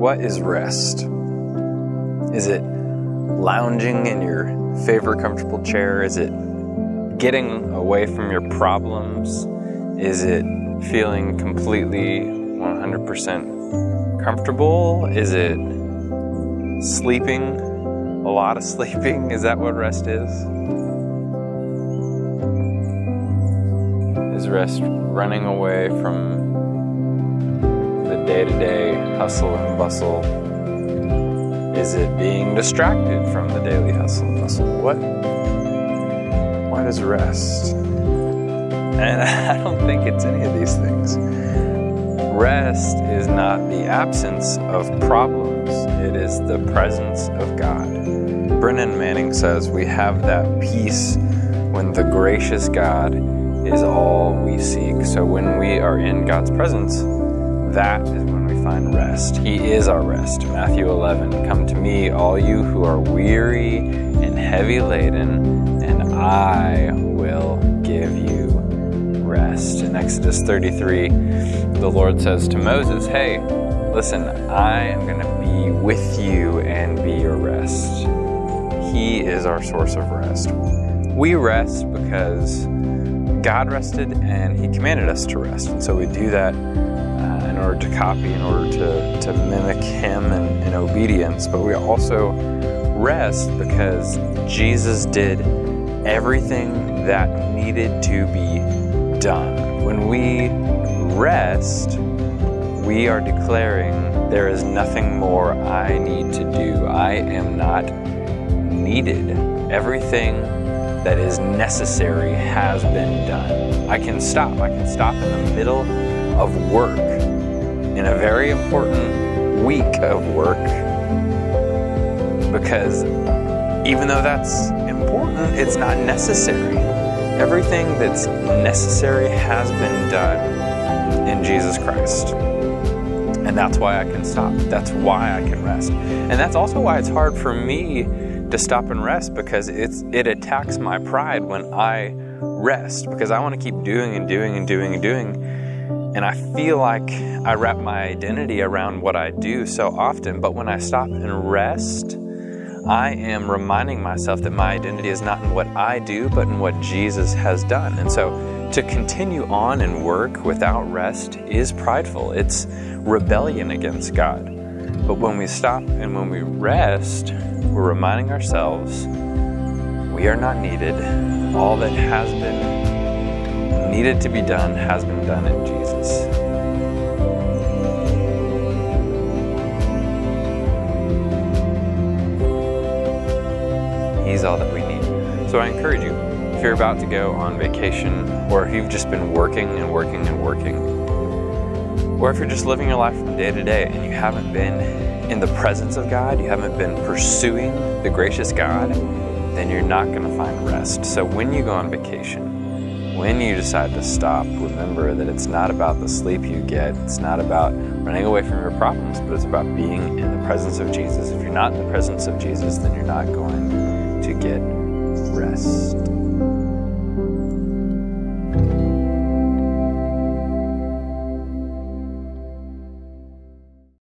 What is rest? Is it lounging in your favorite comfortable chair? Is it getting away from your problems? Is it feeling completely 100% comfortable? Is it sleeping? A lot of sleeping? Is that what rest is? Is rest running away from the day-to-day hustle and bustle? Is it being distracted from the daily hustle and bustle? What is rest? And I don't think it's any of these things. Rest is not the absence of problems, it is the presence of God. Brennan Manning says we have that peace when the gracious God is all we seek. So when we are in God's presence, that is when we find rest. He is our rest. Matthew 11, come to me, all you who are weary and heavy laden, and I will give you rest. In Exodus 33, the Lord says to Moses, hey, listen, I am going to be with you and be your rest. He is our source of rest. We rest because God rested and he commanded us to rest. And so we do that in order to copy, in order to mimic him in obedience. But we also rest because Jesus did everything that needed to be done. When we rest, we are declaring there is nothing more I need to do. I am not needed. Everything that is necessary has been done. I can stop. I can stop in the middle of work, in a very important week of work, because even though that's important, it's not necessary. Everything that's necessary has been done in Jesus Christ. And that's why I can stop. That's why I can rest. And that's also why it's hard for me to stop and rest, because it attacks my pride when I rest, because I want to keep doing and doing and doing and doing, and I feel like I wrap my identity around what I do so often. But when I stop and rest, I am reminding myself that my identity is not in what I do, but in what Jesus has done. And so to continue on in work without rest is prideful. It's rebellion against God. But when we stop and when we rest, we're reminding ourselves we are not needed. All that has been needed to be done has been done in Jesus. He's all that we need. So I encourage you, if you're about to go on vacation, or if you've just been working and working and working, or if you're just living your life from day to day and you haven't been in the presence of God, you haven't been pursuing the gracious God, then you're not going to find rest. So when you go on vacation, when you decide to stop, remember that it's not about the sleep you get, it's not about running away from your problems, but it's about being in the presence of Jesus. If you're not in the presence of Jesus, then you're not going to get rest.